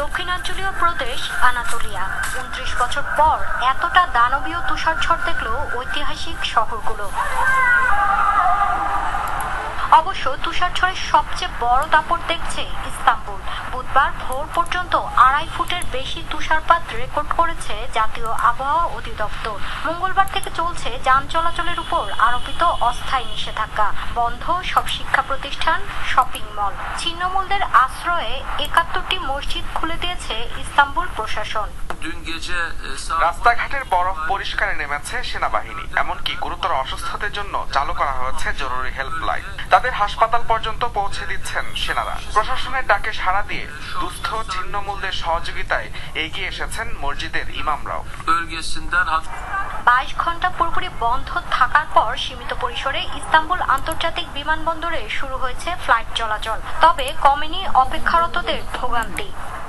दक्षिणांचलीय प्रदेश आनातोलिया 29 বছর পর এতটা দানবীয় তুষারঝড় দেখলো ঐতিহাসিক শহরগুলো। অবশ্য তুষারঝড়ের সবচেয়ে বড় দাপট দেখছে ইস্তাম্বুল। বুধবার ভোর পর্যন্ত 2.5 ফুটের বেশি তুষারপাত রেকর্ড করেছে জাতীয় আবহাওয়া অধিদপ্তর। মঙ্গলবার থেকে চলছে যান চলাচলের উপর আরোপিত অস্থায়ী নিষেধাজ্ঞা, বন্ধ সব শিক্ষা প্রতিষ্ঠান, শপিং মল, ছিন্নমূলদের আশ্রয়ে 71টি মসজিদ খুলে দিয়েছে ইস্তাম্বুল প্রশাসন। রাস্তাঘাটের বরফ পরিষ্কারে নেমেছে সেনাবাহিনী। এমনকি গুরুতর অসুস্থতার জন্য চালু করা হয়েছে জরুরি হেল্পলাইন, তাদের হাসপাতাল পর্যন্ত পৌঁছে দিচ্ছেন সেনারা। প্রশাসনের ডাকে সাড়া দিয়ে দুস্থ ছিন্নমূলদের সহযোগিতায় এগিয়ে এসেছেন মসজিদের ইমামরাও। 22 ঘণ্টা পুরোপুরি বন্ধ থাকার পর সীমিত পরিসরে ইস্তাম্বুল আন্তর্জাতিক বিমানবন্দরে শুরু হয়েছে ফ্লাইট চলাচল, তবে কমেনি অপেক্ষারতদের ভোগান্তি।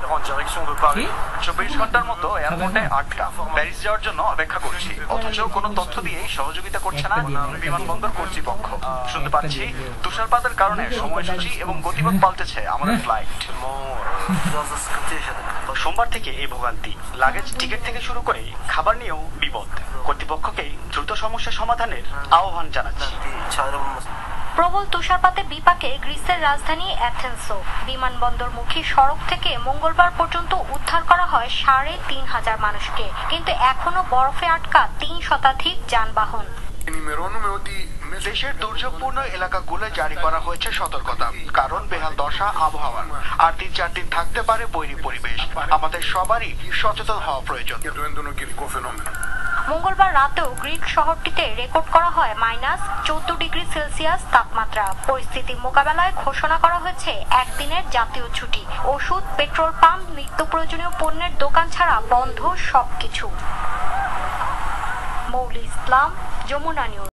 24 ঘণ্টার মতো এয়ারপোর্টে আটটা প্যারিস যাওয়ার জন্য অপেক্ষা করছি, অথচ কোনো তথ্য দিয়ে সহযোগিতা করছে না বিমানবন্দর কর্তৃপক্ষ। শুনতে পাচ্ছি তুষারপাতের কারণে সময়সূচি এবং গতিপথ পাল্টেছে আমাদের ফ্লাইট। সোমবার থেকে এই ভোগান্তি, লাগেজ টিকিট থেকে শুরু করে খাবার নিয়েও বিপদ। কর্তৃপক্ষকে দ্রুত সমস্যা সমাধানের আহ্বান জানাচ্ছি। প্রবল তুষারপাতে বিপাকে গ্রিসের রাজধানী অ্যাথেন্সও। বিমানবন্দরমুখী সড়ক থেকে মঙ্গলবার পর্যন্ত উদ্ধার করা হয় 3,500 মানুষকে, কিন্তু এখনো বরফে আটকা 3 শতাধিক যানবাহন। দেশের দুর্যোগপূর্ণ এলাকাগুলো জারি করা হয়েছে সতর্কতা, কারণ বেহাল দশা আবহাওয়ার। আর 3-4 দিন থাকতে পারে বৈরী পরিবেশ। আমাদের সবারই সচেতন হওয়া প্রয়োজন। মঙ্গলবার রাতেও গ্রিক শহরটিতে রেকর্ড করা হয় -14°C তাপমাত্রা। পরিস্থিতি মোকাবেলায় ঘোষণা করা হয়েছে একদিনের জাতীয় ছুটি। ওষুধ, পেট্রোল পাম্প, নিত্য প্রয়োজনীয় পণ্যের দোকান ছাড়া বন্ধ সবকিছু। মৌলি ইসলাম, যমুনা নিউজ।